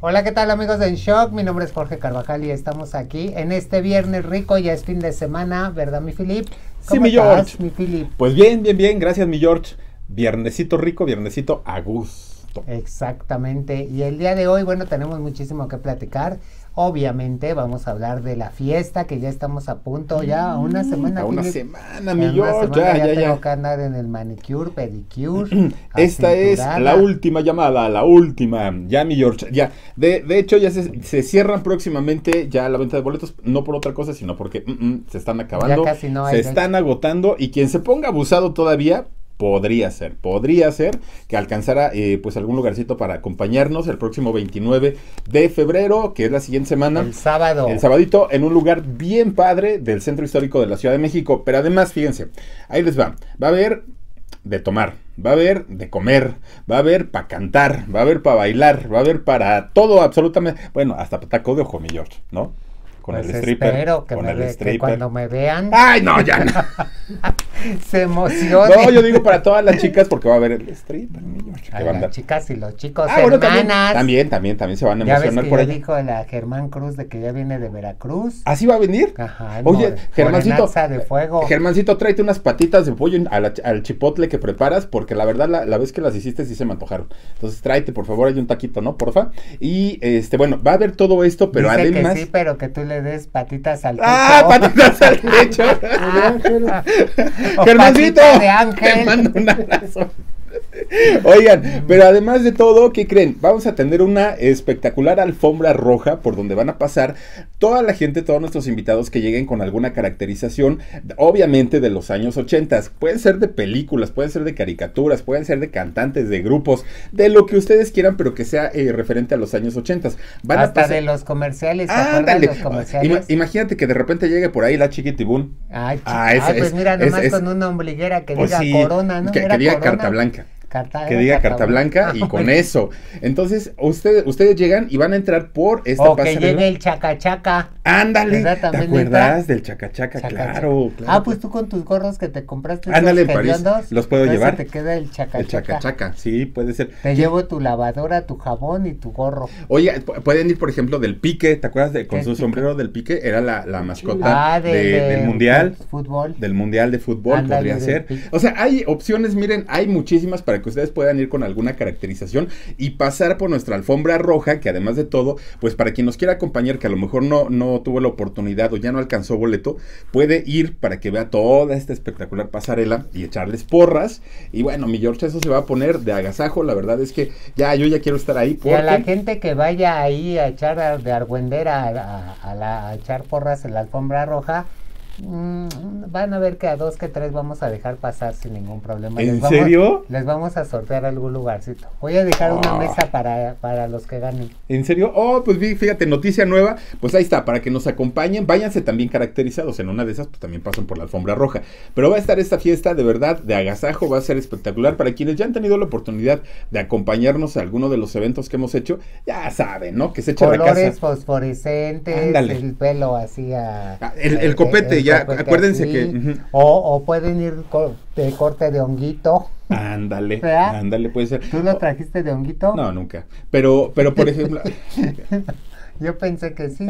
Hola, ¿qué tal amigos de En Shock? Mi nombre es Jorge Carbajal y estamos aquí en este viernes rico, ya es fin de semana, ¿verdad mi Felipe? Sí, mi George. Mi Felipe. Pues bien, bien, bien, gracias mi George. Viernesito rico, viernesito a gusto. Exactamente, y el día de hoy, bueno, tenemos muchísimo que platicar. Obviamente vamos a hablar de la fiesta que ya estamos a punto, ya a una semana. A una semana, mi George, ya. Tengo que andar en el manicure, pedicure. Esta es la última llamada, la última, ya mi George, ya. De hecho ya se cierran próximamente ya la venta de boletos, no por otra cosa, sino porque se están acabando, ya casi no hay, se están agotando y quien se ponga abusado todavía... Podría ser que alcanzara pues algún lugarcito para acompañarnos el próximo 29 de febrero, que es la siguiente semana. El sábado. El sabadito, en un lugar bien padre del Centro Histórico de la Ciudad de México. Pero además, fíjense, ahí les va. Va a haber de tomar, va a haber de comer, va a haber para cantar, va a haber para bailar, va a haber para todo absolutamente. Bueno, hasta taco de ojo, mi George, ¿no? Con pues el stripper, espero que, que cuando me vean... ¡Ay, no, ya no! Se emociona. No, yo digo para todas las chicas porque va a haber el stripper. Las chicas y los chicos, hermanas. Bueno, también se van a emocionar. Ya ves que por ahí dijo la Germán Cruz de que ya viene de Veracruz. ¿Así va a venir? Ajá. Oye, Germancito, de fuego. Germancito, tráete unas patitas de pollo al chipotle que preparas porque la verdad la vez que las hiciste sí se me antojaron. Entonces tráete, por favor, hay un taquito, ¿no? Porfa. Y, bueno, va a haber todo esto, pero dice además... que sí, pero que tú le des patitas al techo. ¡Ah, patitas al techo! Germancito, te mando un abrazo. Oigan, pero además de todo, ¿qué creen? Vamos a tener una espectacular alfombra roja por donde van a pasar toda la gente, todos nuestros invitados que lleguen con alguna caracterización, obviamente de los años 80. Pueden ser de películas, pueden ser de caricaturas, pueden ser de cantantes, de grupos, de lo que ustedes quieran, pero que sea referente a los años 80. Van hasta a pasar... de los comerciales. Ah, dale. Imagínate que de repente llegue por ahí la Chiquitibún. Ay, pues mira, nomás con una ombliguera que diga sí, Corona, ¿no? Que diga Corona. Carta Blanca. Que diga Carta Blanca y con eso. Entonces, ustedes llegan y van a entrar por esta pasarela. O que llegue el chacachaca. Ándale, ¿te acuerdas del chacachaca? Claro, claro. Ah, pues tú con tus gorros que te compraste. Ándale, en París, los puedo llevar. Te queda el chacachaca. El chacachaca, sí, puede ser. Te llevo tu lavadora, tu jabón y tu gorro. Oye, pueden ir, por ejemplo, del Pique, ¿te acuerdas? Con su sombrero del Pique, era la mascota del Mundial. Del Mundial de Fútbol, podría ser. O sea, hay opciones, miren, hay muchísimas para que ustedes puedan ir con alguna caracterización y pasar por nuestra alfombra roja, que además de todo, pues para quien nos quiera acompañar, que a lo mejor no tuvo la oportunidad o ya no alcanzó boleto, puede ir para que vea toda esta espectacular pasarela y echarles porras. Y bueno, mi George, eso se va a poner de agasajo, la verdad es que yo ya quiero estar ahí. Porque... y a la gente que vaya ahí a echar de argüendera a echar porras en la alfombra roja, van a ver que a dos que tres vamos a dejar pasar sin ningún problema. ¿En serio? Les vamos a sortear algún lugarcito. Voy a dejar una mesa para los que ganen. ¿En serio? Oh, pues fíjate, noticia nueva. Pues ahí está, para que nos acompañen. Váyanse también caracterizados. En una de esas, pues también pasan por la alfombra roja. Pero va a estar esta fiesta de verdad, de agasajo. Va a ser espectacular. Para quienes ya han tenido la oportunidad de acompañarnos a alguno de los eventos que hemos hecho, ya saben, ¿no? Que se echa la casa. Colores fosforescentes. Ándale. El pelo así el copete. Ya, acuérdense así, que... o pueden ir de corte de honguito. Ándale, ándale, puede ser. ¿Tú lo trajiste de honguito? No, nunca. Pero por ejemplo... yo pensé que sí.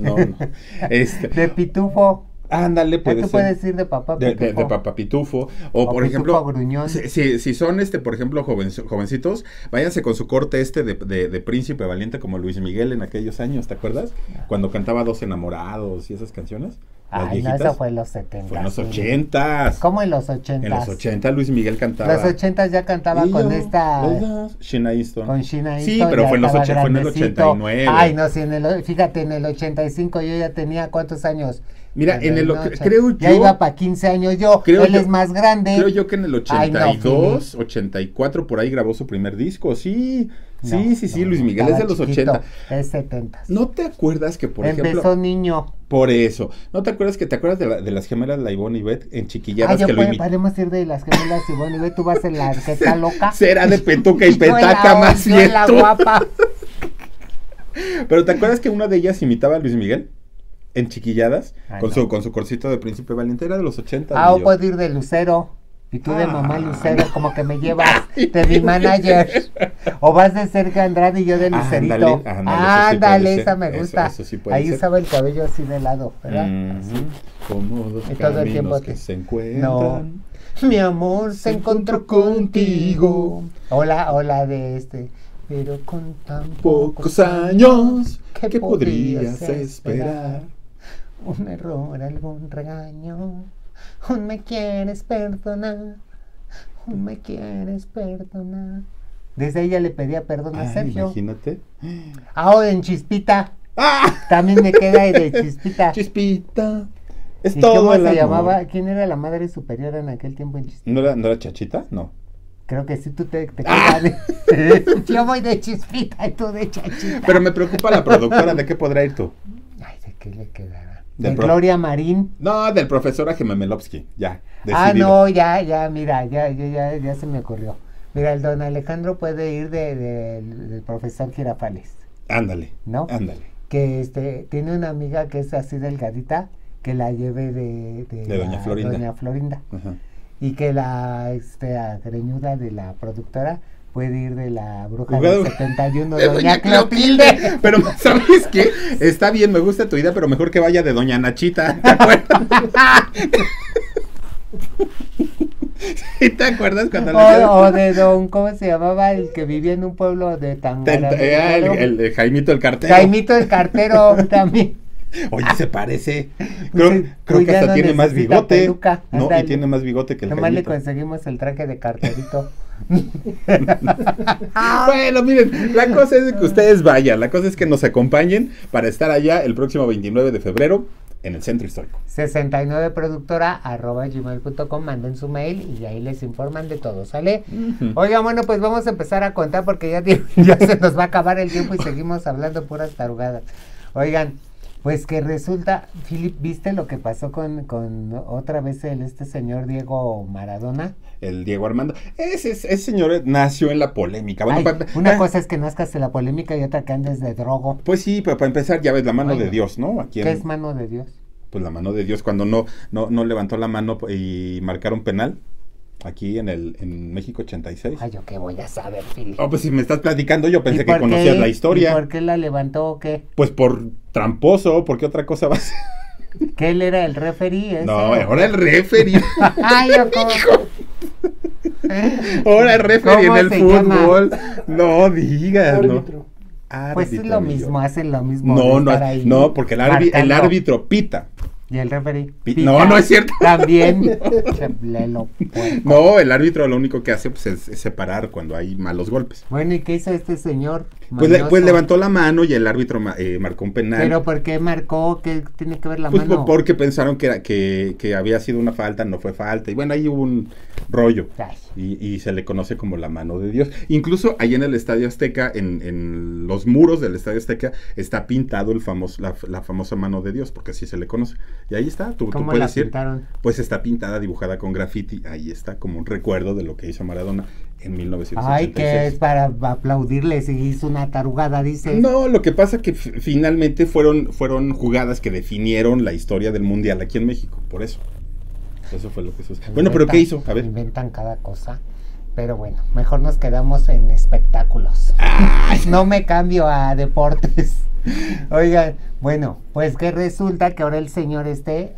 No. De pitufo. Ándale, puede ser. Tú puedes ir de papá pitufo. De papá pitufo. O por ejemplo, gruñón. Si son, por ejemplo, jovencitos, váyanse con su corte de príncipe valiente como Luis Miguel en aquellos años, ¿te acuerdas? Cuando cantaba Dos Enamorados y esas canciones. Ay, no, eso fue en los 70. Fue en los 80. ¿Cómo en los 80? En los 80 Luis Miguel cantaba. Los 80 ya cantaba con esta... Sheena Easton. Con Sheena Easton. Sí, pero fue en el 89. Ay, no, sí, fíjate, en el 85 yo ya tenía, ¿cuántos años? Mira, en el creo yo... ya iba para 15 años yo, él es más grande. Creo yo que en el 82, 84, por ahí grabó su primer disco, sí... Sí, Luis Miguel es de los 80. Es 70. ¿No te acuerdas que, por ejemplo... empezó niño. Por eso. ¿No te acuerdas que de las gemelas, la Ivonne y Beth, en Chiquilladas? Podemos ir de las gemelas, Ivonne y Beth, tú vas en la arqueta loca. Será de petuca y petaca más bien. Yo la guapa. Pero ¿te acuerdas que una de ellas imitaba a Luis Miguel? En Chiquilladas, con su corcito de príncipe valiente, era de los 80. O puede ir de Lucero. Y tú de mamá Lucero, como que me llevas de mi manager. O vas de Sergio Andrade y yo de Lucerito. Ándale, esa me gusta. Eso, eso sí puede ser. Usaba el cabello así de lado, ¿verdad? Así. Como dos y todo el tiempo que se encuentran. Mi amor se encontró contigo. Hola, hola de este. Pero con tan pocos años, ¿qué podrías esperar? Un error, algún regaño. Un me quieres perdonar, un me quieres perdonar. Desde ella le pedía perdón a Sergio. Imagínate. O en Chispita. También me queda de Chispita. Chispita. Es todo. ¿Cómo se llamaba? ¿Quién era la madre superior en aquel tiempo en Chispita? ¿No era Chachita? No. Creo que sí, tú te quedas. Yo voy de Chispita y tú de Chachita. Pero me preocupa la productora. ¿De qué podrá ir tú? Ay, ¿de qué le quedará? De Gloria Marín. No, del profesor Ajememelovsky, ya. Decidido. Mira, ya se me ocurrió. Mira, el don Alejandro puede ir del profesor Girafales. Ándale. ¿No? Ándale. Que tiene una amiga que es así delgadita, que la lleve de Doña Florinda. Doña Florinda. Ajá. Y que la greñuda de la productora puede ir de la bruja del 71, de Doña Clotilde. Pero, ¿sabes qué? Está bien, me gusta tu idea, pero mejor que vaya de Doña Nachita, ¿te acuerdas? ¿Sí te acuerdas cuando o de don, ¿cómo se llamaba? El que vivía en un pueblo de Tanguara. El Jaimito el Cartero. Jaimito el Cartero también. Oye, se parece. Creo que hasta no tiene más bigote. Peluca, no, y tiene más bigote que el Jaimito. Nomás le conseguimos el traje de carterito. Bueno, miren, la cosa es que ustedes vayan, la cosa es que nos acompañen para estar allá el próximo 29 de febrero en el Centro Histórico. 69productora@gmail.com, manden su mail y ahí les informan de todo, ¿sale? Oigan, bueno, pues vamos a empezar a contar porque ya se nos va a acabar el tiempo y seguimos hablando puras tarugadas. Oigan, pues que resulta, Philip, ¿viste lo que pasó con otra vez este señor Diego Maradona? El Diego Armando. Ese señor nació en la polémica. Bueno, una cosa es que nazcas en la polémica y otra que andes de drogo. Pues sí, pero para empezar, ya ves, la mano de Dios, ¿no? ¿Qué es mano de Dios? Pues la mano de Dios, cuando no levantó la mano y marcaron penal. Aquí en México 86. Ay, ¿yo qué voy a saber, Filipe? Oh, pues si me estás platicando, yo pensé que conocías la historia. ¿Y por qué la levantó o qué? Pues por tramposo, ¿por qué otra cosa va a ser? ¿Que él era el referí? ¿Ese? No, ahora el referí. Ay, yo cómo. Ahora el referí en el fútbol. Llama? No digas, árbitro. ¿No? Pues es lo mismo, hacen lo mismo. No, porque el árbitro pita. Y el referí. No es cierto. También. No, el árbitro lo único que hace pues, es separar cuando hay malos golpes. Bueno, ¿y qué hizo este señor? Pues levantó la mano y el árbitro marcó un penal. ¿Pero por qué marcó? ¿Qué tiene que ver la mano? Porque pensaron que había sido una falta, no fue falta. Y bueno, ahí hubo un rollo. Y se le conoce como la mano de Dios. Incluso ahí en el Estadio Azteca, en los muros del Estadio Azteca, está pintado la famosa mano de Dios, porque así se le conoce. Y ahí está, tú puedes decir. Pues está pintada, dibujada con graffiti, ahí está, como un recuerdo de lo que hizo Maradona en 1986. Ay, que es para aplaudirle, si hizo una tarugada, dice. No, lo que pasa que finalmente fueron jugadas que definieron la historia del Mundial aquí en México, por eso. Eso fue lo que sucedió. Bueno, pero ¿qué hizo? A ver. Inventan cada cosa. Pero bueno, mejor nos quedamos en espectáculos. No me cambio a deportes. Oigan, bueno, pues que resulta que ahora el señor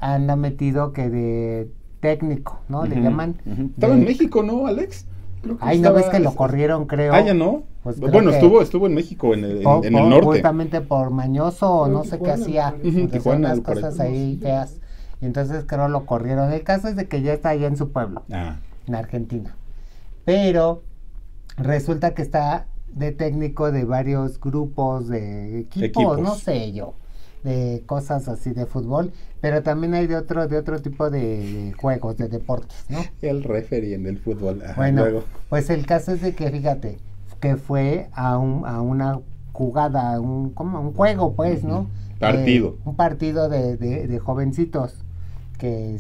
anda metido que de técnico, ¿no? Le llaman. Estaba en México, ¿no, Alex? Creo que no ves que lo corrieron, creo. Ya no. Pues bueno, estuvo en México, en el norte. Justamente por mañoso o no sé qué hacía. Tijuana, cosas ahí feas. Y entonces creo lo corrieron. El caso es de que ya está allá en su pueblo, en Argentina. Pero resulta que está de técnico de varios grupos de equipos, no sé yo, de cosas así de fútbol, pero también hay de otro tipo de juegos, de deportes, ¿no? El referee en el fútbol. Bueno, luego. Pues el caso es de que, fíjate, que fue a una jugada, un juego, pues, ¿no? Partido. Un partido de jovencitos que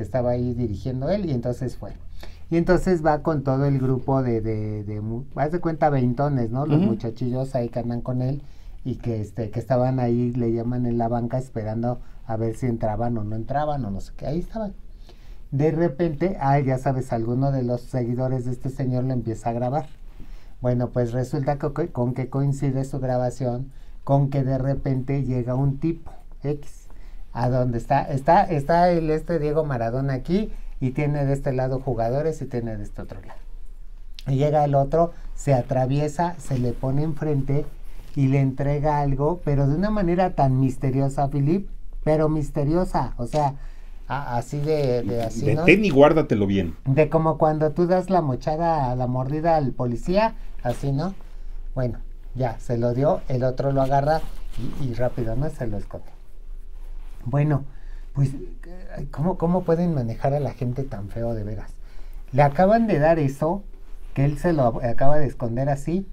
estaba ahí dirigiendo él y entonces fue. Y entonces va con todo el grupo de haz de cuenta, veintones, ¿no? Los muchachillos ahí que andan con él y que estaban ahí, le llaman en la banca esperando a ver si entraban o no sé qué. Ahí estaban. de repente, ya sabes, alguno de los seguidores de este señor lo empieza a grabar. Bueno, pues resulta que, con que coincide su grabación con que de repente llega un tipo X, a donde está el Diego Maradona aquí, y tiene de este lado jugadores y tiene de este otro lado. Y llega el otro, se atraviesa, se le pone enfrente y le entrega algo, pero de una manera tan misteriosa, Felipe, pero misteriosa, o sea, así de así, ¿no? Detén y guárdatelo bien. De como cuando tú das la mochada, la mordida al policía, así, ¿no? Bueno, ya, se lo dio, el otro lo agarra y rápido, ¿no? Se lo esconde. Bueno, pues, ¿cómo pueden manejar a la gente tan feo, de veras? Le acaban de dar eso, que él se lo acaba de esconder así.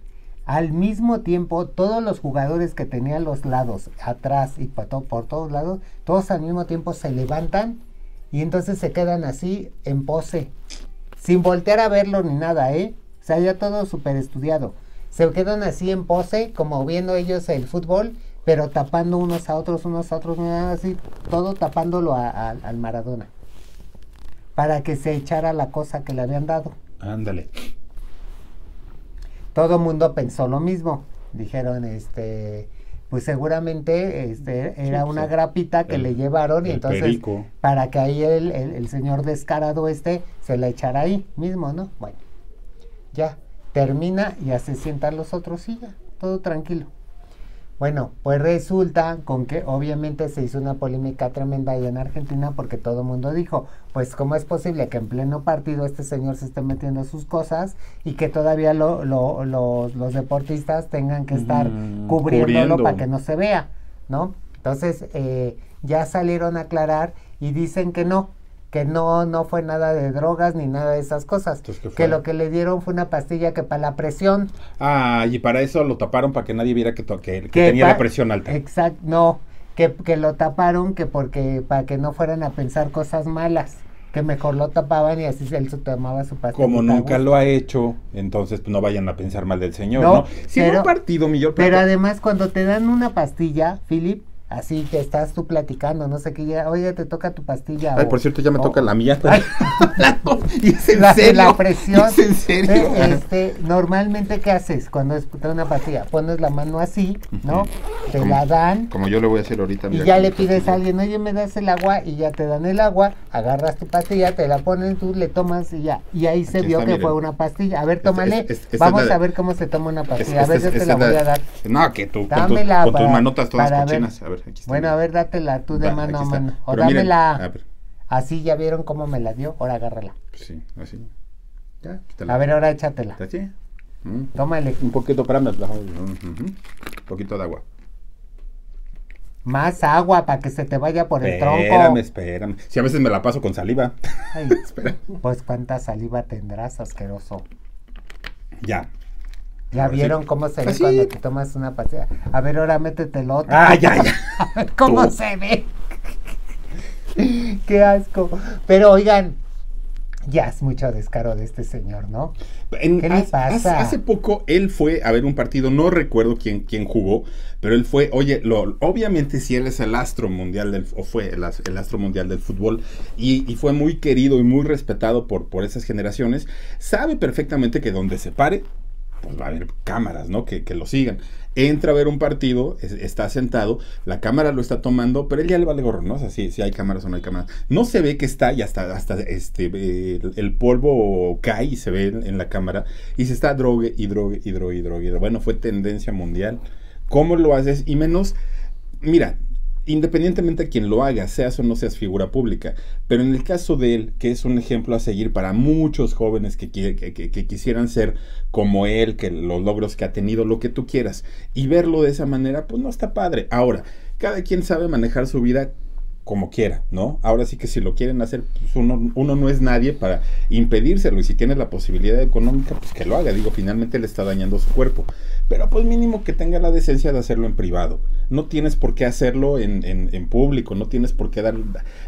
Al mismo tiempo, todos los jugadores que tenían los lados, atrás y por todos lados, todos al mismo tiempo se levantan y entonces se quedan así en pose, sin voltear a verlo ni nada, ¿eh? O sea, ya todo súper estudiado. Se quedan así en pose, como viendo ellos el fútbol, pero tapando unos a otros, así, todo tapándolo al Maradona, para que se echara la cosa que le habían dado. Ándale. Todo mundo pensó lo mismo, dijeron, pues seguramente era una grapita que le llevaron, y entonces perico, para que ahí el señor descarado se la echara ahí mismo, ¿no? Bueno, ya, termina y ya se sientan los otros y ya, todo tranquilo. Bueno, pues resulta con que obviamente se hizo una polémica tremenda ahí en Argentina, porque todo el mundo dijo, pues cómo es posible que en pleno partido este señor se esté metiendo sus cosas y que todavía los deportistas tengan que estar cubriéndolo para que no se vea, ¿no? Entonces ya salieron a aclarar y dicen que no fue nada de drogas ni nada de esas cosas. Entonces, que lo que le dieron fue una pastilla que para la presión. Ah, y para eso lo taparon, para que nadie viera que tenía la presión alta. Exacto, no, que lo taparon para que no fueran a pensar cosas malas, que mejor lo tapaban y así él se tomaba su pastilla. Como nunca lo ha hecho, entonces pues, no vayan a pensar mal del señor, ¿no? Si en un partido, pero además cuando te dan una pastilla, Philip, así que estás tú platicando, no sé qué, ya, oye, te toca tu pastilla. Ay, por cierto, ya me toca la mía. Y es en serio. La presión. ¿Es en serio? Normalmente, ¿qué haces cuando es una pastilla? Pones la mano así, ¿no? Te la dan. Como yo lo voy a hacer ahorita. Y ya le pides a alguien, oye, me das el agua, y ya te dan el agua, agarras tu pastilla, te la ponen, tú le tomas y ya. Y ahí se vio que fue una pastilla. A ver, tómale. Vamos a ver cómo se toma una pastilla. A ver, yo te la voy a dar. No, que tú, con tus manotas todas cochinas, a ver. Bueno, a ver, dátela tú de mano a mano. O dámela. Así, ya vieron cómo me la dio. Ahora agárrala. Sí, así. Ya, quítala. A ver, ahora échatela. ¿Así? Tómale. Un poquito para mí. Un poquito de agua. Más agua para que se te vaya por el tronco. Espérame. Si a veces me la paso con saliva. Ay, pues cuánta saliva tendrás, asqueroso. Ya. ¿Ya vieron cómo se ve cuando te tomas una pastilla? A ver, ahora métetelo otro. A ver cómo se ve. Qué asco. Pero oigan, ya es mucho descaro de este señor, ¿no? ¿Qué le pasa? Hace poco él fue a ver un partido, no recuerdo quién jugó, pero él fue, oye, obviamente si él es el astro mundial fue el astro mundial del fútbol y fue muy querido y muy respetado por esas generaciones, sabe perfectamente que donde se pare, pues va a haber cámaras, ¿no? Que lo sigan. Entra a ver un partido, está sentado, la cámara lo está tomando, pero él ya le vale gorro, ¿no? O sea, si hay cámaras o no hay cámaras. No se ve que está, y hasta el polvo cae y se ve en la cámara, y se está drogue y drogue y drogue y drogue. Bueno, fue tendencia mundial. ¿Cómo lo haces? Y menos, mira, independientemente de quien lo haga, seas o no seas figura pública, pero en el caso de él, que es un ejemplo a seguir para muchos jóvenes que quisieran ser como él, que los logros que ha tenido, lo que tú quieras, y verlo de esa manera, pues no está padre. Ahora, cada quien sabe manejar su vida como quiera, ¿no? Ahora sí que si lo quieren hacer, pues uno no es nadie para impedírselo, y si tiene la posibilidad económica, pues que lo haga. Digo, finalmente le está dañando su cuerpo, pero pues mínimo que tenga la decencia de hacerlo en privado. No tienes por qué hacerlo en público, no tienes por qué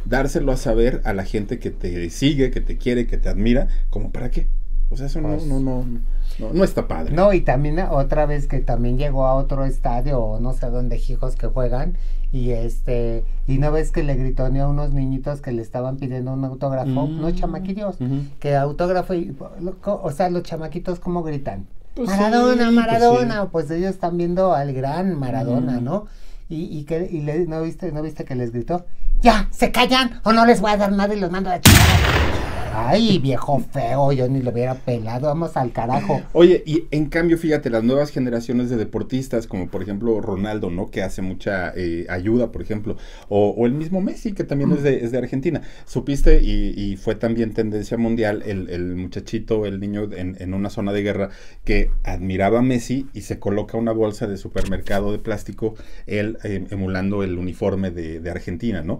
dárselo a saber a la gente que te sigue, que te quiere, que te admira, ¿como para qué? O sea, eso pues, no está padre. No, y también otra vez que también llegó a otro estadio o no sé dónde, hijos que juegan, y y no ves que le gritó ni a unos niñitos que le estaban pidiendo un autógrafo, unos chamaquillos, que autógrafo, y, o sea, los chamaquitos cómo gritan, pues Maradona, sí, Maradona, pues, sí. Pues ellos están viendo al gran Maradona, ¿no? ¿No viste que les gritó? ¡Ya! ¡Se callan! O no les voy a dar nada y los mando a la chingada. ¡Ay, viejo feo! Yo ni lo hubiera pelado. Vamos al carajo. Oye, y en cambio, fíjate, las nuevas generaciones de deportistas, como por ejemplo Ronaldo, ¿no? Que hace mucha ayuda, por ejemplo. O el mismo Messi, que también es de Argentina. Supiste, y fue también tendencia mundial, el muchachito, el niño en una zona de guerra, que admiraba a Messi y se coloca una bolsa de supermercado de plástico, él emulando el uniforme de Argentina, ¿no?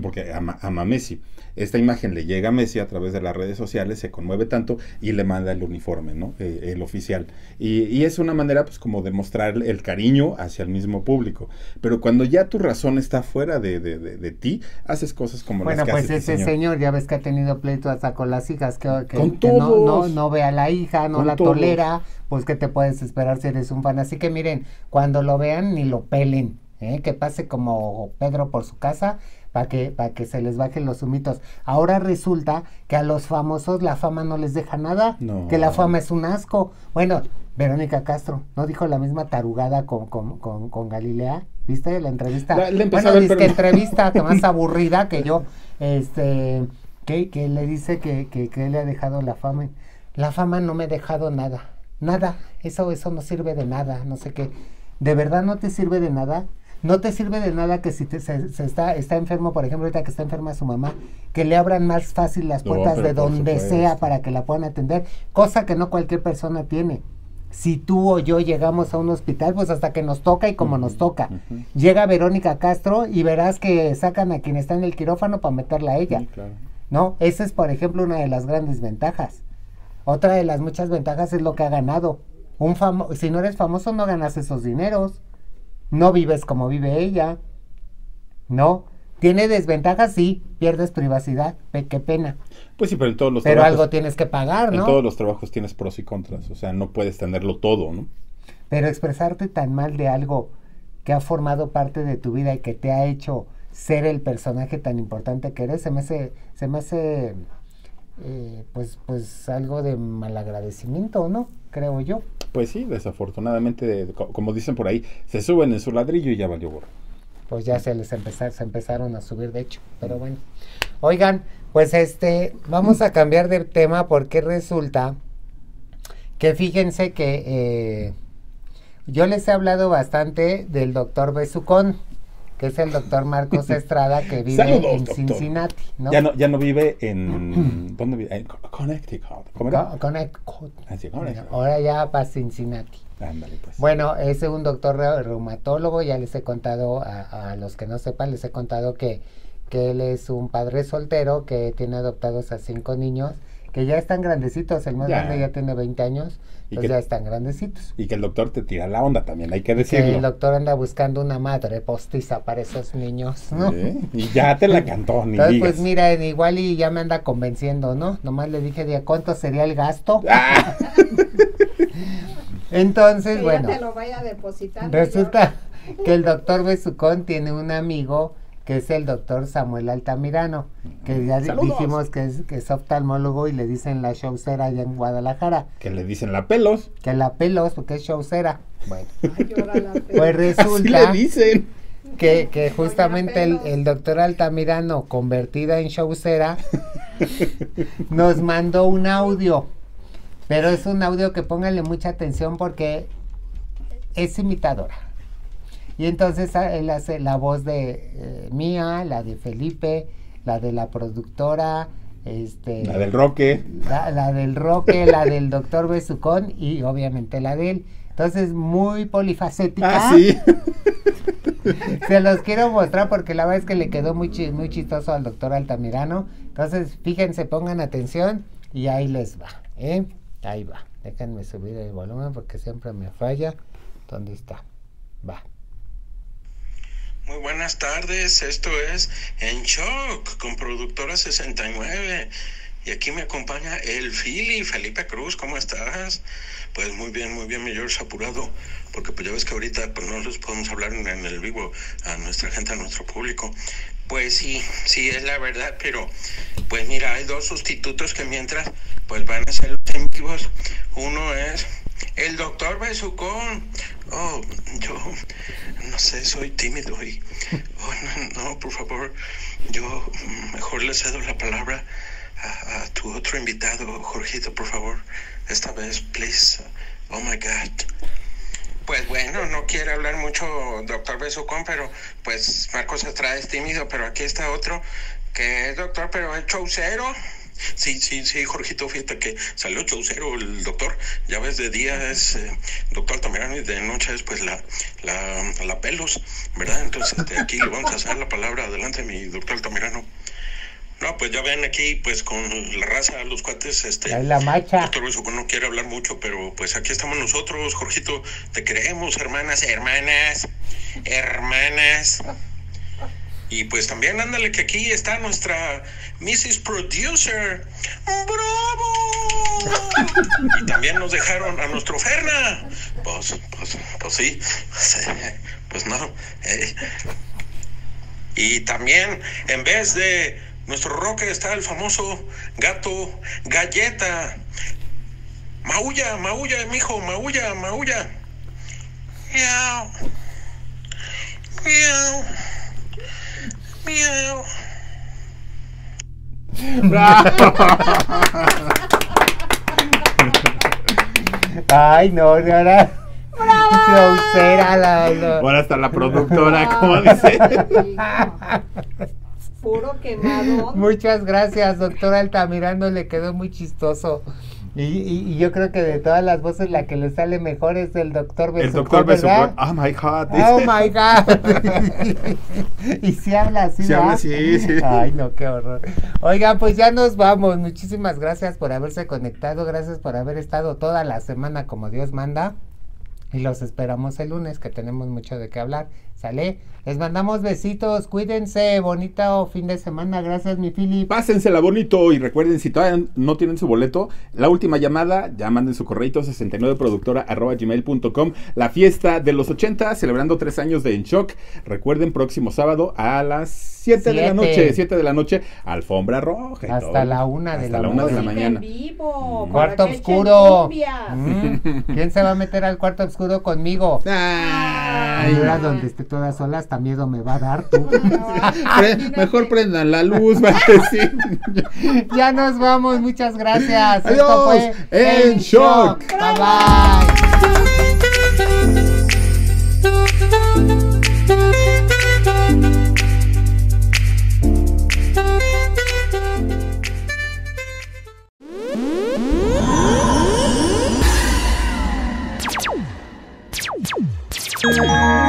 Porque ama a Messi. Esta imagen le llega a Messi a través de las redes sociales, se conmueve tanto y le manda el uniforme, ¿no? El oficial. Y es una manera, pues, como de mostrar el cariño hacia el mismo público. Pero cuando ya tu razón está fuera de ti, haces cosas como las que hace este señor. Bueno, pues ese señor, ya ves que ha tenido pleito hasta con las hijas, que no ve a la hija, no la tolera, pues, ¿qué te puedes esperar si eres un fan? Así que miren, cuando lo vean, ni lo pelen, ¿eh? Que pase como Pedro por su casa, para que se les bajen los humitos. Ahora resulta que a los famosos la fama no les deja nada, que la fama es un asco. Bueno, Verónica Castro, ¿no dijo la misma tarugada con Galilea? ¿Viste la entrevista? Entrevista más aburrida que yo, que le dice que le ha dejado la fama. La fama no me ha dejado nada, nada, eso no sirve de nada, no sé qué. ¿De verdad no te sirve de nada? No te sirve de nada que si está enfermo, por ejemplo, ahorita que está enferma su mamá, que le abran más fácil las puertas de donde sea para que la puedan atender, cosa que no cualquier persona tiene. Si tú o yo llegamos a un hospital, pues hasta que nos toca y como nos toca. Llega Verónica Castro y verás que sacan a quien está en el quirófano para meterla a ella. Sí, claro. ¿No? Esa es, por ejemplo, una de las grandes ventajas. Otra de las muchas ventajas es lo que ha ganado. Si no eres famoso, no ganas esos dineros. No vives como vive ella, ¿no? Tiene desventajas, sí, pierdes privacidad, qué pena. Pues sí, pero en todos los trabajos... Pero algo tienes que pagar, ¿no? En todos los trabajos tienes pros y contras, o sea, no puedes tenerlo todo, ¿no? Pero expresarte tan mal de algo que ha formado parte de tu vida y que te ha hecho ser el personaje tan importante que eres, se me hace pues algo de malagradecimiento, ¿no? Creo yo. Pues sí, desafortunadamente, como dicen por ahí, se suben en su ladrillo y ya valió gorro. Pues ya se empezaron a subir, de hecho, pero bueno. Oigan, pues vamos a cambiar de tema porque resulta que fíjense que yo les he hablado bastante del doctor Besucón, que es el doctor Marcos Estrada, que vive en Cincinnati, ¿no? Ya no vive en... ¿Dónde vive? En Connecticut. Ahora ya para Cincinnati. Ándale, pues. Bueno, es un doctor reumatólogo, ya les he contado, a los que no sepan, les he contado que él es un padre soltero que tiene adoptados a 5 niños, que ya están grandecitos, el más grande ya tiene 20 años, ya están grandecitos. Y que el doctor te tira la onda también, hay que decirlo. Que el doctor anda buscando una madre postiza para esos niños, ¿no? Y ya te la cantó, ni entonces, digas. Pues mira, igual y ya me anda convenciendo, ¿no? Nomás le dije, ¿cuánto sería el gasto? ¡Ah! Entonces, que bueno. Ya te lo vaya a depositar. Resulta que el doctor Besucón tiene un amigo que es el doctor Samuel Altamirano, que ya dijimos que es oftalmólogo y le dicen la showcera allá en Guadalajara. Que le dicen la pelos. Que la pelos, porque es showcera. Bueno, pues resulta que justamente el doctor Altamirano, convertida en showcera, nos mandó un audio. Pero es un audio que pónganle mucha atención porque es imitadora. Y entonces él hace la voz de mía, la de Felipe, la de la productora, la del Roque, la del doctor Besucón y obviamente la de él. Entonces muy polifacética. Ah, sí. Se los quiero mostrar porque la verdad es que le quedó muy chistoso al doctor Altamirano. Entonces fíjense, pongan atención y ahí les va, ¿eh? Ahí va. Déjenme subir el volumen porque siempre me falla. ¿Dónde está? Va. Muy buenas tardes, esto es En Shock con Productora 69. Y aquí me acompaña el Fili, Felipe Cruz, ¿cómo estás? Pues muy bien, mi George, apurado, porque pues ya ves que ahorita pues no les podemos hablar en el vivo a nuestra gente, a nuestro público. Pues sí, sí es la verdad, pero pues mira, hay dos sustitutos que mientras pues van a ser los en vivos. Uno es el doctor Besucón. Oh, yo no sé, soy tímido y oh, no, por favor, yo mejor le cedo la palabra a tu otro invitado, Jorgito, por favor, esta vez, please. Oh my God. Pues bueno, no quiere hablar mucho doctor Besucón, pero pues Marcos Estrada es tímido, pero aquí está otro que es doctor, pero es chaucero. Sí, Jorgito, fíjate que salió chaucero el doctor. Ya ves, de día es doctor Altamirano y de noche es pues la pelos, ¿verdad? Entonces de aquí le vamos a hacer la palabra. Adelante, mi doctor Altamirano. No, pues ya ven aquí, pues con la raza, los cuates, la macha. Doctor Besucón no quiere hablar mucho, pero pues aquí estamos nosotros, Jorgito, te queremos, hermanas. Y pues también ándale que aquí está nuestra Mrs. Producer. ¡Bravo! Y también nos dejaron a nuestro Ferna. Pues sí, pues no. Y también, en vez de nuestro Roque, está el famoso gato Galleta. Maulla, mijo, maulla. Miau, miau, miau. Ay, no era. Bravo. Ahora está la productora, como dice. Puro quemado. Muchas gracias, doctor Altamirano, le quedó muy chistoso. Y yo creo que de todas las voces la que le sale mejor es el doctor Besucón. El doctor Besucón, oh my God. Oh my God. Y si habla así, ¿no? Habla así, sí. Ay, no, qué horror. Oigan, pues ya nos vamos. Muchísimas gracias por haberse conectado, gracias por haber estado toda la semana como Dios manda. Y los esperamos el lunes, que tenemos mucho de qué hablar, ¿sale? Les mandamos besitos, cuídense, bonito fin de semana, gracias mi Fili. Pásensela bonito y recuerden, si todavía no tienen su boleto, la última llamada, ya manden su correo 69productora@gmail.com. La fiesta de los 80, celebrando 3 años de En Shock. Recuerden, próximo sábado a las 7 de la noche, 7 de la noche, alfombra roja. Y hasta todo. Hasta la una de la mañana. Vivo, cuarto oscuro. ¿Quién se va a meter al cuarto oscuro conmigo? Ay, mira, donde esté todas solas, hasta miedo me va a dar tú. Mejor prendan la luz, va a decir. Ya nos vamos, muchas gracias. Adiós. Esto fue En Shock. Bye bye.